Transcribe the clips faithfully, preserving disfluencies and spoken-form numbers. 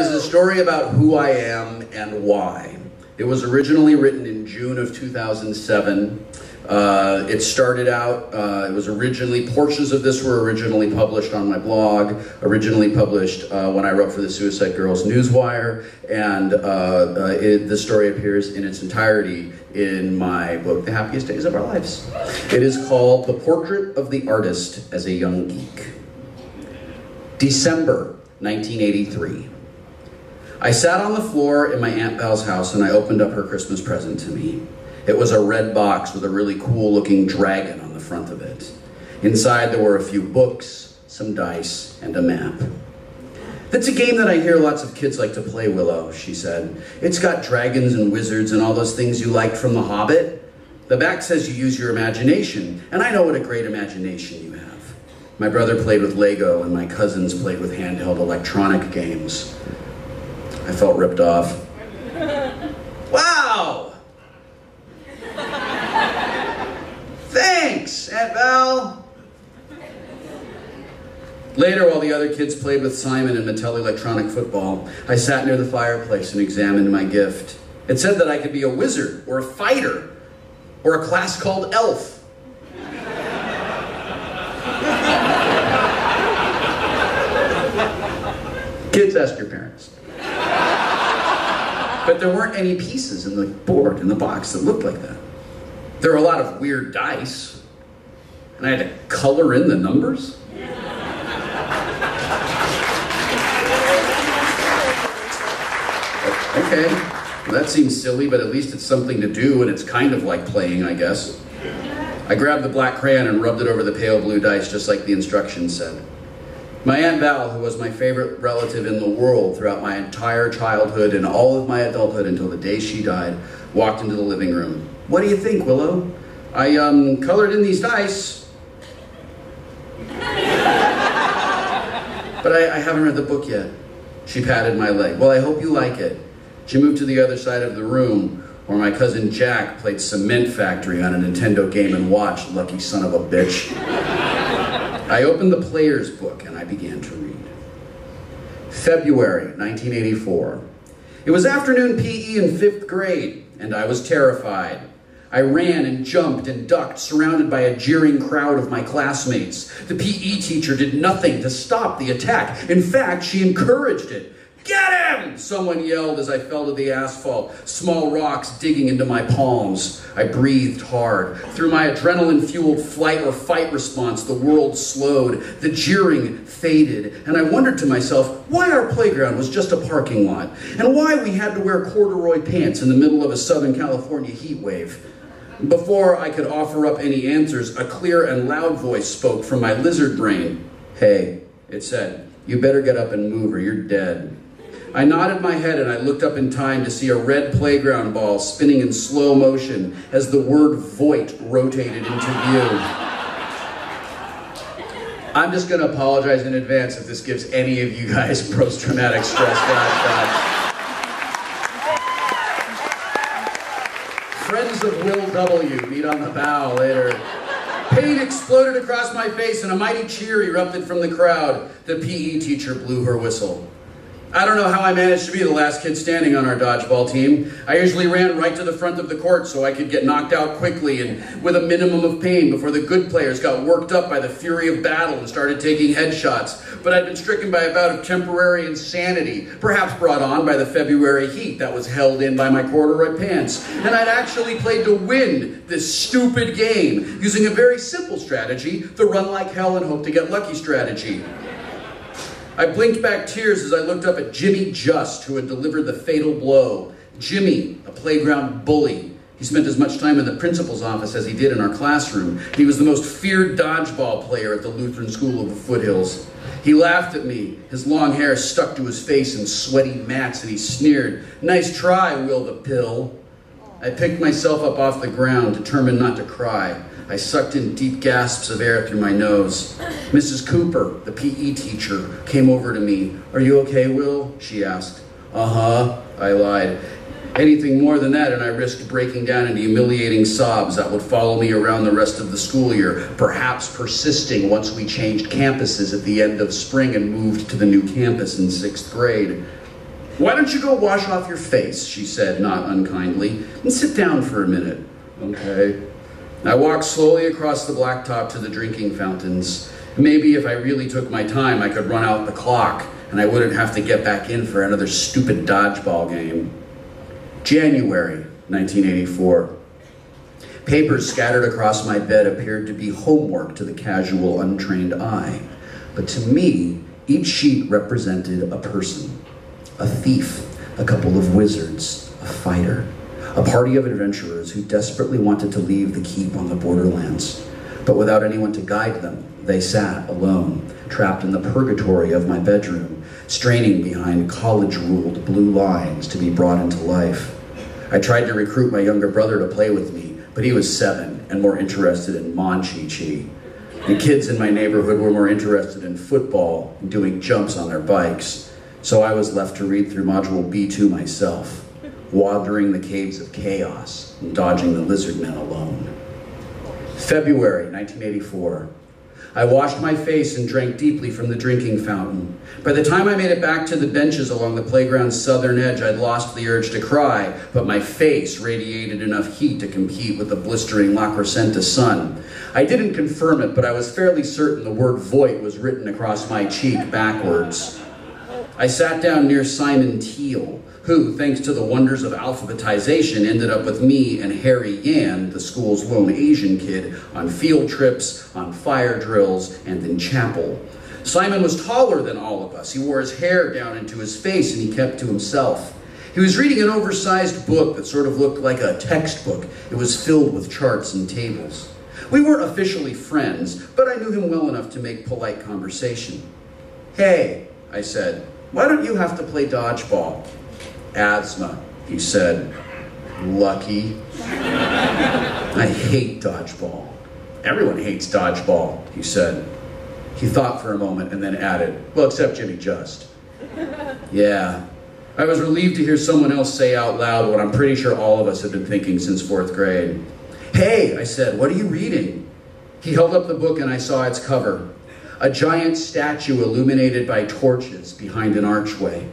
is a story about who I am and why. It was originally written in June of two thousand seven. Uh, it started out, uh, it was originally, portions of this were originally published on my blog, originally published uh, when I wrote for the Suicide Girls Newswire, and uh, uh, it, the story appears in its entirety in my book, The Happiest Days of Our Lives. It is called The Portrait of the Artist as a Young Geek. December nineteen eighty-three. I sat on the floor in my Aunt Val's house and I opened up her Christmas present to me. It was a red box with a really cool looking dragon on the front of it. Inside there were a few books, some dice, and a map. "That's a game that I hear lots of kids like to play, Willow," she said. "It's got dragons and wizards and all those things you liked from The Hobbit. The back says you use your imagination, and I know what a great imagination you have." My brother played with Lego and my cousins played with handheld electronic games. I felt ripped off. "Wow! Thanks, Aunt Val." Later, while the other kids played with Simon and Mattel electronic football, I sat near the fireplace and examined my gift. It said that I could be a wizard, or a fighter, or a class called elf. Kids, ask your parents. But there weren't any pieces in the board, in the box, that looked like that. There were a lot of weird dice, and I had to color in the numbers. Okay, well, that seems silly, but at least it's something to do, and it's kind of like playing, I guess. I grabbed the black crayon and rubbed it over the pale blue dice, just like the instructions said. My Aunt Val, who was my favorite relative in the world throughout my entire childhood and all of my adulthood until the day she died, walked into the living room. "What do you think, Willow? I, um, colored in these dice, but I, I haven't read the book yet." She patted my leg. "Well, I hope you like it." She moved to the other side of the room, where my cousin Jack played Cement Factory on a Nintendo game and watched. Lucky son of a bitch. I opened the player's book and I began to read. February nineteen eighty-four. It was afternoon P E in fifth grade, and I was terrified. I ran and jumped and ducked, surrounded by a jeering crowd of my classmates. The P E teacher did nothing to stop the attack. In fact, she encouraged it. "Get him!" someone yelled as I fell to the asphalt, small rocks digging into my palms. I breathed hard. Through my adrenaline-fueled flight or fight response, the world slowed. The jeering faded, and I wondered to myself why our playground was just a parking lot, and why we had to wear corduroy pants in the middle of a Southern California heat wave. Before I could offer up any answers, a clear and loud voice spoke from my lizard brain. "Hey," it said, "you better get up and move or you're dead." I nodded my head and I looked up in time to see a red playground ball spinning in slow motion as the word "void" rotated into view. I'm just going to apologize in advance if this gives any of you guys post-traumatic stress flashbacks. Friends of Will W. meet on the bow later. Pain exploded across my face and a mighty cheer erupted from the crowd. The P E teacher blew her whistle. I don't know how I managed to be the last kid standing on our dodgeball team. I usually ran right to the front of the court so I could get knocked out quickly and with a minimum of pain before the good players got worked up by the fury of battle and started taking headshots. But I'd been stricken by a bout of temporary insanity, perhaps brought on by the February heat that was held in by my corduroy pants. And I'd actually played to win this stupid game using a very simple strategy, the run like hell and hope to get lucky strategy. I blinked back tears as I looked up at Jimmy Just, who had delivered the fatal blow. Jimmy, a playground bully. He spent as much time in the principal's office as he did in our classroom. He was the most feared dodgeball player at the Lutheran School of the Foothills. He laughed at me, his long hair stuck to his face in sweaty mats, and he sneered, "Nice try, Will the Pill." I picked myself up off the ground, determined not to cry. I sucked in deep gasps of air through my nose. Missus Cooper, the P E teacher, came over to me. "Are you okay, Will?" she asked. "Uh-huh," I lied. Anything more than that, and I risked breaking down into humiliating sobs that would follow me around the rest of the school year, perhaps persisting once we changed campuses at the end of spring and moved to the new campus in sixth grade. "Why don't you go wash off your face," she said, not unkindly, "and sit down for a minute." "Okay." I walked slowly across the blacktop to the drinking fountains. Maybe if I really took my time, I could run out the clock, and I wouldn't have to get back in for another stupid dodgeball game. January nineteen eighty-four. Papers scattered across my bed appeared to be homework to the casual, untrained eye. But to me, each sheet represented a person. A thief, a couple of wizards, a fighter, a party of adventurers who desperately wanted to leave the keep on the borderlands. But without anyone to guide them, they sat alone, trapped in the purgatory of my bedroom, straining behind college-ruled blue lines to be brought into life. I tried to recruit my younger brother to play with me, but he was seven and more interested in Monchi-Chi. The kids in my neighborhood were more interested in football and doing jumps on their bikes, so I was left to read through Module B two myself, wandering the Caves of Chaos and dodging the lizard men alone. February nineteen eighty-four. I washed my face and drank deeply from the drinking fountain. By the time I made it back to the benches along the playground's southern edge, I'd lost the urge to cry, but my face radiated enough heat to compete with the blistering La Crescenta sun. I didn't confirm it, but I was fairly certain the word "void" was written across my cheek backwards. I sat down near Simon Teal, who, thanks to the wonders of alphabetization, ended up with me and Harry Yan, the school's lone Asian kid, on field trips, on fire drills, and in chapel. Simon was taller than all of us. He wore his hair down into his face, and he kept to himself. He was reading an oversized book that sort of looked like a textbook. It was filled with charts and tables. We weren't officially friends, but I knew him well enough to make polite conversation. "Hey," I said, "why don't you have to play dodgeball?" "Asthma," he said. "Lucky." "I hate dodgeball." "Everyone hates dodgeball," he said. He thought for a moment and then added, "Well, except Jimmy Just." Yeah. I was relieved to hear someone else say out loud what I'm pretty sure all of us have been thinking since fourth grade. "Hey," I said, "what are you reading?" He held up the book and I saw its cover. A giant statue illuminated by torches behind an archway.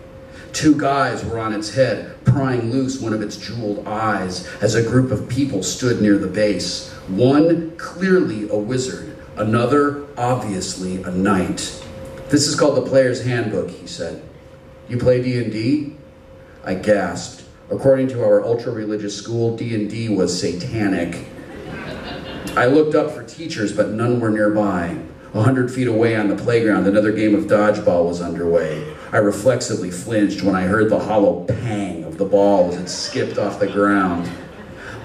Two guys were on its head, prying loose one of its jeweled eyes as a group of people stood near the base. One clearly a wizard, another obviously a knight. "This is called the Player's Handbook," he said. "You play D and D? I gasped. According to our ultra-religious school, D and D was satanic. I looked up for teachers, but none were nearby. A hundred feet away on the playground, another game of dodgeball was underway. I reflexively flinched when I heard the hollow pang of the ball as it skipped off the ground.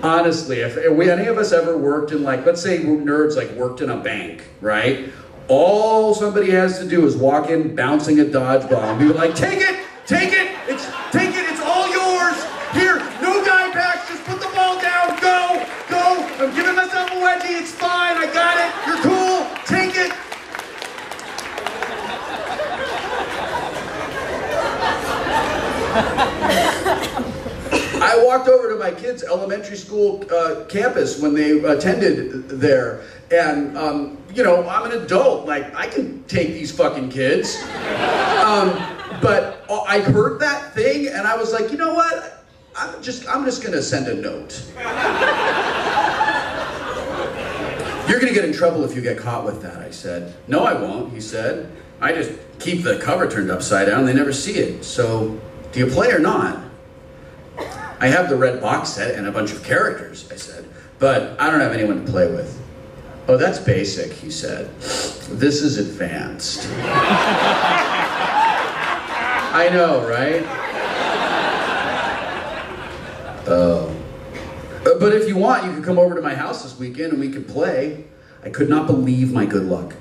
Honestly, if we, any of us ever worked in, like, let's say nerds like worked in a bank, right? All somebody has to do is walk in bouncing a dodgeball and be like, "Take it, take it, it's, take it, it's all yours. Here, no guy packs, just put the ball down, go, go, I'm giving myself a wedgie, it's fine, I got it, you're cool, take it." I walked over to my kids' elementary school uh, campus when they attended there, and um, you know, I'm an adult, like, I can take these fucking kids. um, but I heard that thing, and I was like, you know what? I'm just, I'm just gonna send a note. "You're gonna get in trouble if you get caught with that," I said. "No, I won't," he said. "I just keep the cover turned upside down, they never see it, so. Do you play or not?" "I have the red box set and a bunch of characters," I said, "but I don't have anyone to play with." "Oh, that's basic," he said. "This is advanced." I know, right? Oh. Uh, but if you want, you can come over to my house this weekend and we can play." I could not believe my good luck.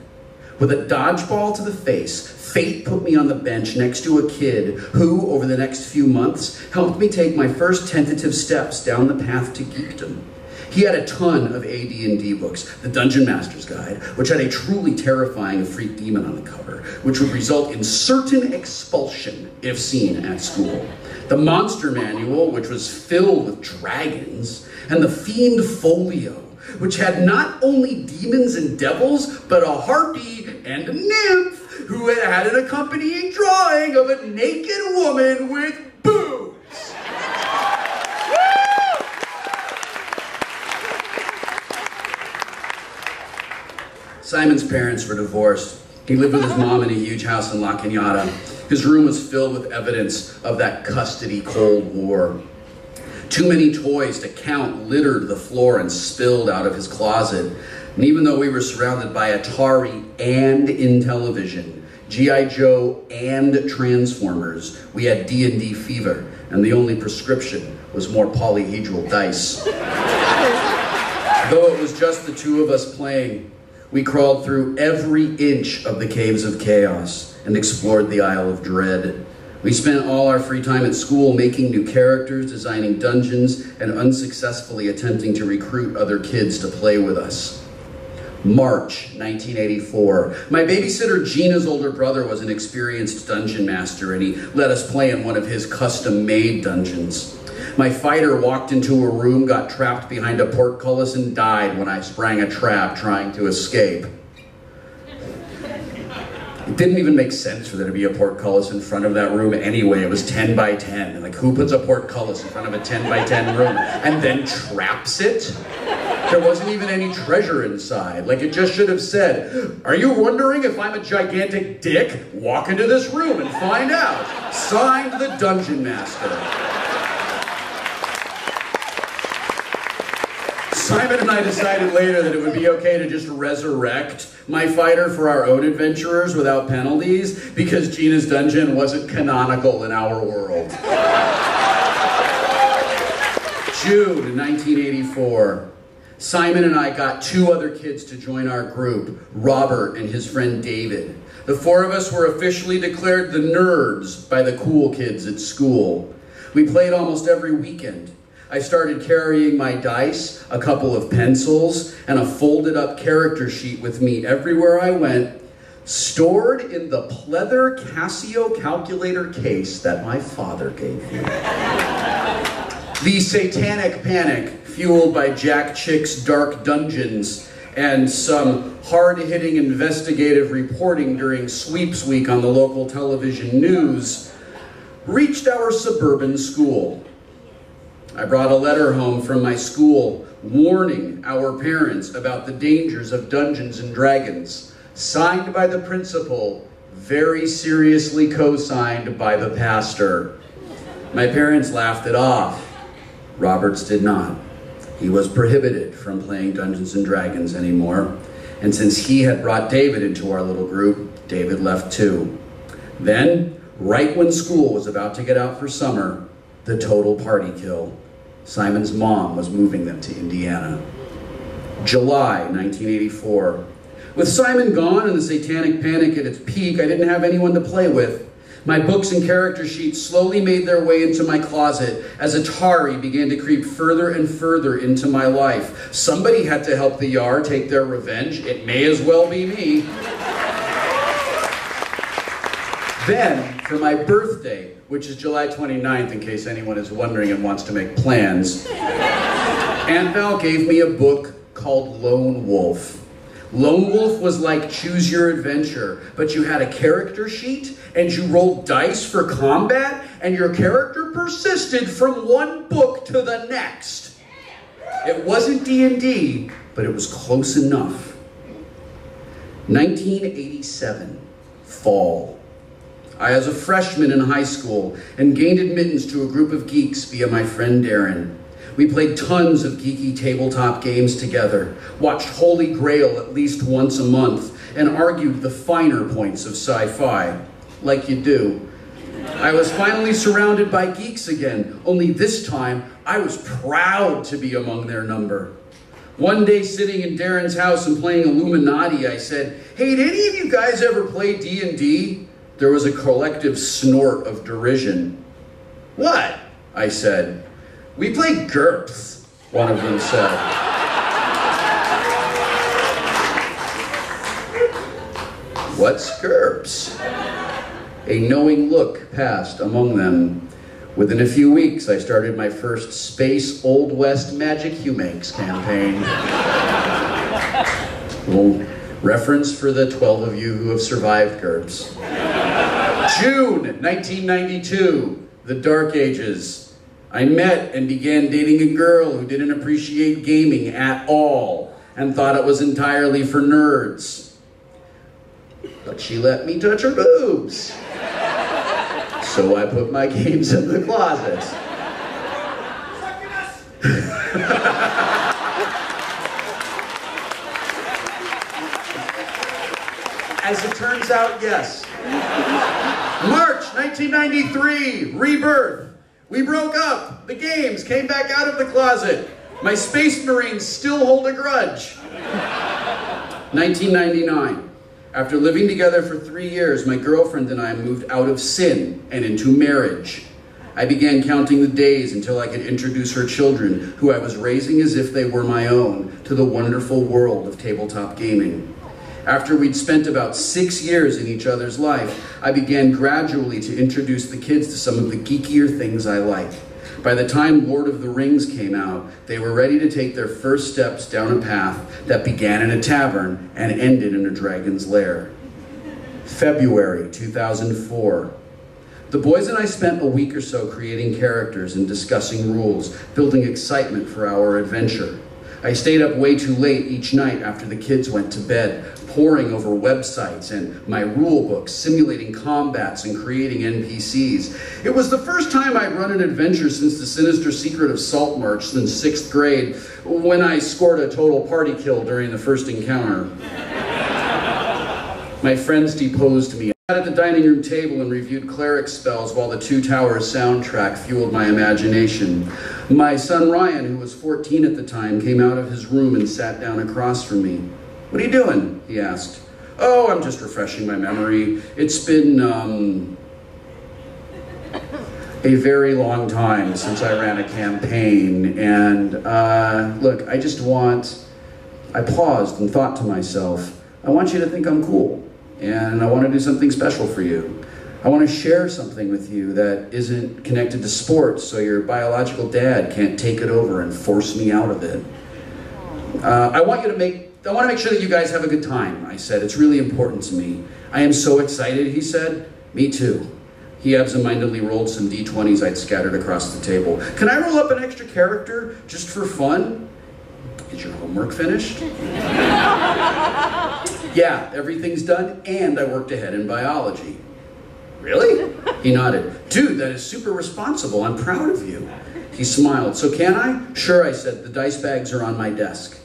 With a dodgeball to the face, fate put me on the bench next to a kid who, over the next few months, helped me take my first tentative steps down the path to geekdom. He had a ton of A D and D books, the Dungeon Master's Guide, which had a truly terrifying freak demon on the cover, which would result in certain expulsion if seen at school, the Monster Manual, which was filled with dragons, and the Fiend Folio, which had not only demons and devils, but a harpy and a nymph who had an accompanying drawing of a naked woman with Simon's parents were divorced. He lived with his mom in a huge house in La Cañada. His room was filled with evidence of that custody Cold War. Too many toys to count littered the floor and spilled out of his closet. And even though we were surrounded by Atari and Intellivision, G I Joe and Transformers, we had D and D fever, and the only prescription was more polyhedral dice. Though it was just the two of us playing, we crawled through every inch of the Caves of Chaos and explored the Isle of Dread. We spent all our free time at school making new characters, designing dungeons, and unsuccessfully attempting to recruit other kids to play with us. March nineteen eighty-four. My babysitter Gina's older brother was an experienced dungeon master, and he let us play in one of his custom-made dungeons. My fighter walked into a room, got trapped behind a portcullis, and died when I sprang a trap trying to escape. It didn't even make sense for there to be a portcullis in front of that room anyway. It was ten by ten. Like, who puts a portcullis in front of a ten by ten room and then traps it? There wasn't even any treasure inside. Like, it just should have said, "Are you wondering if I'm a gigantic dick? Walk into this room and find out." Signed, the Dungeon Master. Simon and I decided later that it would be okay to just resurrect my fighter for our own adventurers without penalties, because Gina's dungeon wasn't canonical in our world. June nineteen eighty-four. Simon and I got two other kids to join our group, Robert and his friend David. The four of us were officially declared the nerds by the cool kids at school. We played almost every weekend. I started carrying my dice, a couple of pencils, and a folded up character sheet with me everywhere I went, stored in the pleather Casio calculator case that my father gave me. The satanic panic, fueled by Jack Chick's dark dungeons and some hard-hitting investigative reporting during sweeps week on the local television news, reached our suburban school. I brought a letter home from my school warning our parents about the dangers of Dungeons and Dragons, signed by the principal, very seriously co-signed by the pastor. My parents laughed it off. Roberts did not. He was prohibited from playing Dungeons and Dragons anymore, and since he had brought David into our little group, David left too. Then, right when school was about to get out for summer, the total party kill. Simon's mom was moving them to Indiana. July nineteen eighty-four. With Simon gone and the satanic panic at its peak, I didn't have anyone to play with. My books and character sheets slowly made their way into my closet as Atari began to creep further and further into my life. Somebody had to help the Yar take their revenge. It may as well be me. Then, for my birthday, which is July twenty-ninth, in case anyone is wondering and wants to make plans, Aunt Val gave me a book called Lone Wolf. Lone Wolf was like Choose Your Adventure, but you had a character sheet, and you rolled dice for combat, and your character persisted from one book to the next. It wasn't D and D, but it was close enough. nineteen eighty-seven, fall. I was a freshman in high school and gained admittance to a group of geeks via my friend Darren. We played tons of geeky tabletop games together, watched Holy Grail at least once a month, and argued the finer points of sci-fi, like you do. I was finally surrounded by geeks again, only this time I was proud to be among their number. One day, sitting in Darren's house and playing Illuminati, I said, "Hey, did any of you guys ever play D and D? There was a collective snort of derision. "What?" I said. "We play GURPS," one of them said. "What's GURPS?" A knowing look passed among them. Within a few weeks, I started my first Space Old West Magic Humakes campaign. Well, reference for the twelve of you who have survived GURPS. June nineteen ninety-two, the Dark Ages. I met and began dating a girl who didn't appreciate gaming at all. and thought it was entirely for nerds. But she let me touch her boobs. So I put my games in the closet. As it turns out, yes. March nineteen ninety-three, rebirth. We broke up. The games came back out of the closet. My Space Marines still hold a grudge. nineteen ninety-nine. After living together for three years, my girlfriend and I moved out of sin and into marriage. I began counting the days until I could introduce her children, who I was raising as if they were my own, to the wonderful world of tabletop gaming. After we'd spent about six years in each other's life, I began gradually to introduce the kids to some of the geekier things I like. By the time Lord of the Rings came out, they were ready to take their first steps down a path that began in a tavern and ended in a dragon's lair. February two thousand four. The boys and I spent a week or so creating characters and discussing rules, building excitement for our adventure. I stayed up way too late each night after the kids went to bed, poring over websites and my rule books, simulating combats and creating N P Cs. It was the first time I'd run an adventure since The Sinister Secret of Saltmarsh in sixth grade, when I scored a total party kill during the first encounter. My friends deposed me. I sat at the dining room table and reviewed cleric spells while the Two Towers soundtrack fueled my imagination. My son Ryan, who was fourteen at the time, came out of his room and sat down across from me. "What are you doing?" he asked. "Oh, I'm just refreshing my memory. It's been, um, a very long time since I ran a campaign, and, uh, look, I just want..." I paused and thought to myself, I want you to think I'm cool. And I want to do something special for you. I want to share something with you that isn't connected to sports, so your biological dad can't take it over and force me out of it. Uh, I want you to make, I want to make sure that you guys have a good time, I said. It's really important to me. I am so excited, he said. Me too. He absentmindedly rolled some D twenties I'd scattered across the table. Can I roll up an extra character just for fun? Is your homework finished? Yeah, everything's done, and I worked ahead in biology. Really? He nodded. Dude, that is super responsible. I'm proud of you. He smiled. So can I? Sure, I said. The dice bags are on my desk.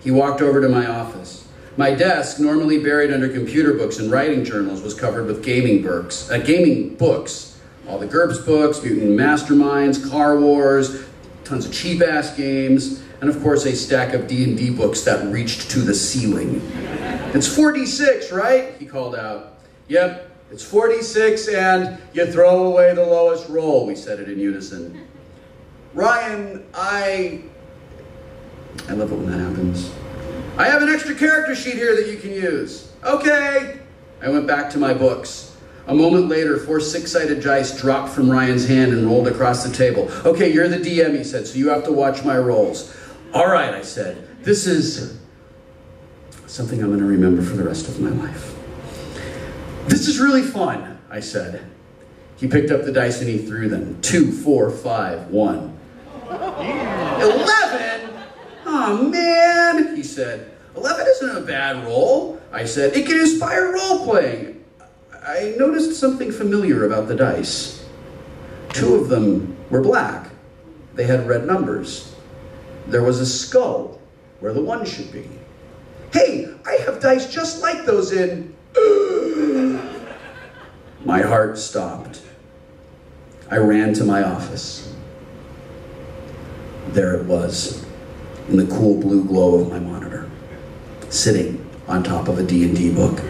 He walked over to my office. My desk, normally buried under computer books and writing journals, was covered with gaming books. Uh, gaming books. All the GURPS books, Mutant Masterminds, Car Wars, tons of cheap-ass games, and of course a stack of D and D books that reached to the ceiling. It's forty-six, right? He called out. Yep, it's forty-six and you throw away the lowest roll, we said it in unison. Ryan, I... I love it when that happens. I have an extra character sheet here that you can use. Okay. I went back to my books. A moment later, four six-sided dice dropped from Ryan's hand and rolled across the table. Okay, you're the D M, he said, so you have to watch my rolls. All right, I said. This is... something I'm going to remember for the rest of my life. This is really fun, I said. He picked up the dice and he threw them. Two, four, five, one. Yeah. Eleven? Aw, man, he said. Eleven isn't a bad roll, I said. It can inspire role-playing. I noticed something familiar about the dice. Two of them were black. They had red numbers. There was a skull where the one should be. Hey, I have dice just like those in... My heart stopped. I ran to my office. There it was, in the cool blue glow of my monitor, sitting on top of a D and D book,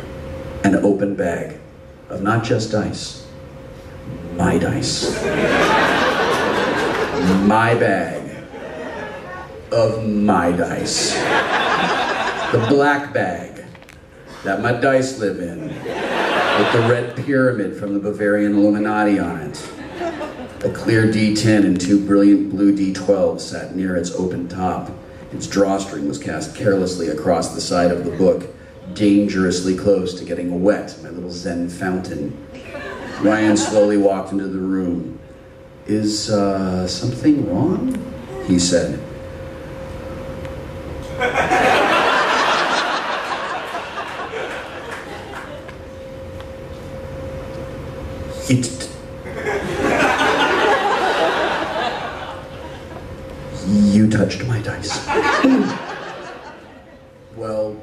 an open bag of not just dice, my dice. My bag of my dice. The black bag that my dice live in, with the red pyramid from the Bavarian Illuminati on it. A clear D ten and two brilliant blue D twelves sat near its open top. Its drawstring was cast carelessly across the side of the book, dangerously close to getting wet, my little Zen fountain. Ryan slowly walked into the room. Is uh, something wrong? He said. It... You touched my dice. Well...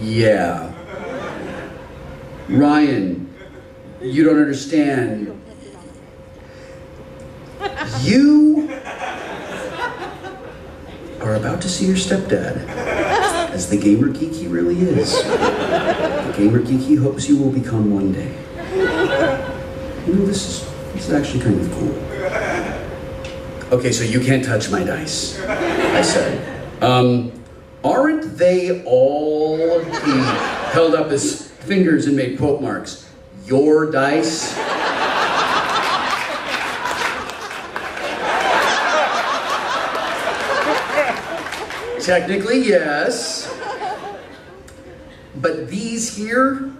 Yeah. Ryan, you don't understand. You are about to see your stepdad as the gamer geek he really is. The gamer geek he hopes you will become one day. You know, this is, this is actually kind of cool. Okay, so you can't touch my dice, I said. Um, aren't they all... He held up his fingers and made quote marks. Your dice? Technically, yes. But these here,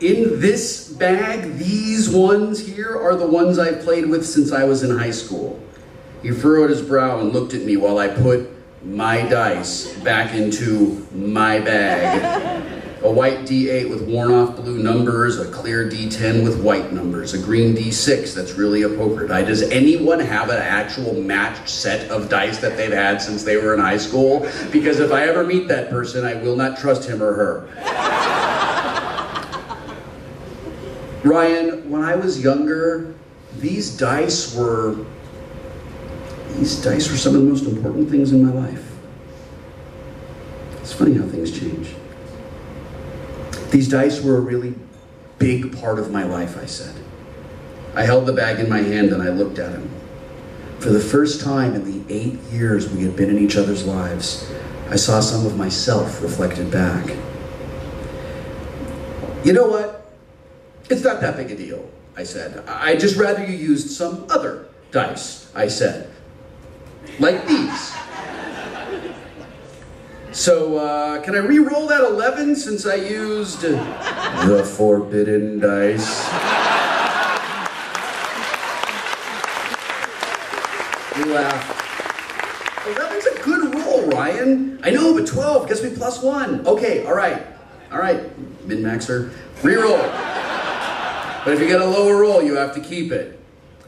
in this bag, these ones here are the ones I've played with since I was in high school. He furrowed his brow and looked at me while I put my dice back into my bag. A white D eight with worn off blue numbers, a clear D ten with white numbers, a green D six that's really a poker die. Does anyone have an actual matched set of dice that they've had since they were in high school? Because if I ever meet that person, I will not trust him or her. Ryan, when I was younger, these dice were... These dice were some of the most important things in my life. It's funny how things change. These dice were a really big part of my life, I said. I held the bag in my hand and I looked at him. For the first time in the eight years we had been in each other's lives, I saw some of myself reflected back. You know what? It's not that big a deal, I said. I'd just rather you used some other dice, I said. Like these. So, uh, can I re-roll that eleven since I used the forbidden dice? We laugh. eleven's a good roll, Ryan. I know, but twelve gets me plus one. Okay, all right. All right, min-maxer. Re-roll. But if you get a lower roll, you have to keep it.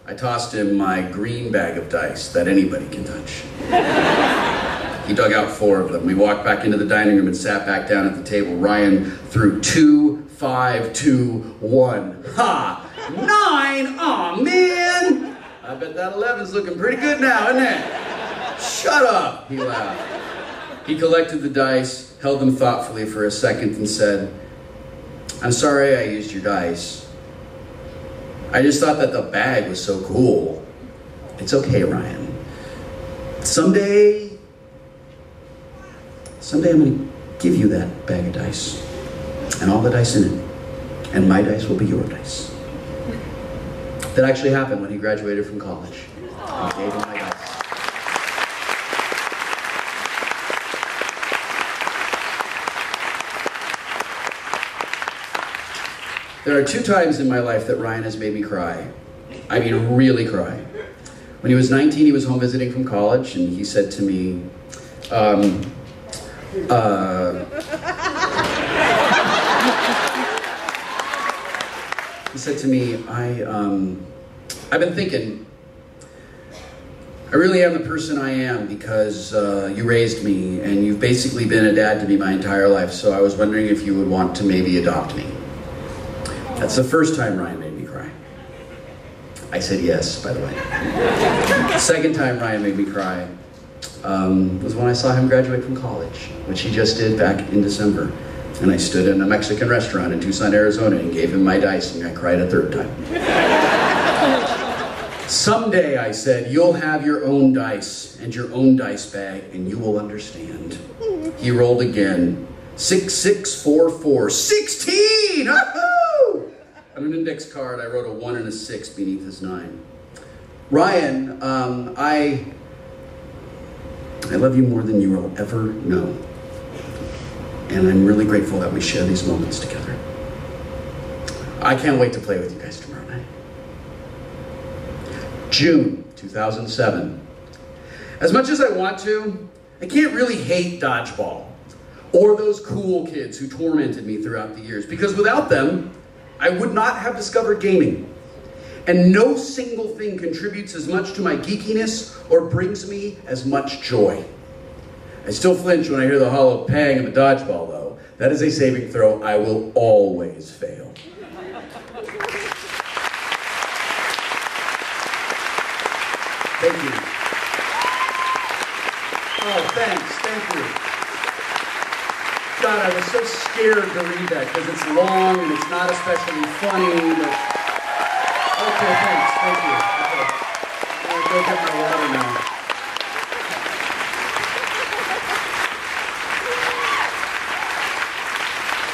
I tossed him my green bag of dice that anybody can touch. He dug out four of them. We walked back into the dining room and sat back down at the table. Ryan threw two, five, two, one. Ha! Nine! Aw, man! I bet that eleven's looking pretty good now, isn't it? Shut up! He laughed. He collected the dice, held them thoughtfully for a second, and said, I'm sorry I used your dice. I just thought that the bag was so cool. It's okay, Ryan. Someday, someday I'm gonna give you that bag of dice and all the dice in it, and my dice will be your dice. That actually happened when he graduated from college. I gave him my There are two times in my life that Ryan has made me cry. I mean, really cry. When he was nineteen, he was home visiting from college, and he said to me, um, uh, he said to me, I, um, I've been thinking, I really am the person I am because uh, you raised me, and you've basically been a dad to me my entire life, so I was wondering if you would want to maybe adopt me. That's the first time Ryan made me cry. I said yes, by the way. The second time Ryan made me cry um, was when I saw him graduate from college, which he just did back in December. And I stood in a Mexican restaurant in Tucson, Arizona, and gave him my dice, and I cried a third time. Someday, I said, you'll have your own dice and your own dice bag, and you will understand. He rolled again. six six four four. sixteen! On an index card, I wrote a one and a six beneath his nine. Ryan, um, I, I love you more than you will ever know. And I'm really grateful that we share these moments together. I can't wait to play with you guys tomorrow night. June two thousand seven. As much as I want to, I can't really hate dodgeball or those cool kids who tormented me throughout the years, because without them, I would not have discovered gaming. And no single thing contributes as much to my geekiness or brings me as much joy. I still flinch when I hear the hollow pang of a dodgeball, though. That is a saving throw I will always fail. Thank you. Oh, thanks, thank you. God, I was so scared to read that because it's long and it's not especially funny, but... Okay, thanks, thank you. Okay. I'm gonna go get my water now.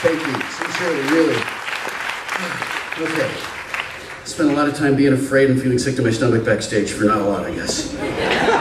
Thank you, sincerely, really. Okay. Spent a lot of time being afraid and feeling sick to my stomach backstage for not a lot, I guess.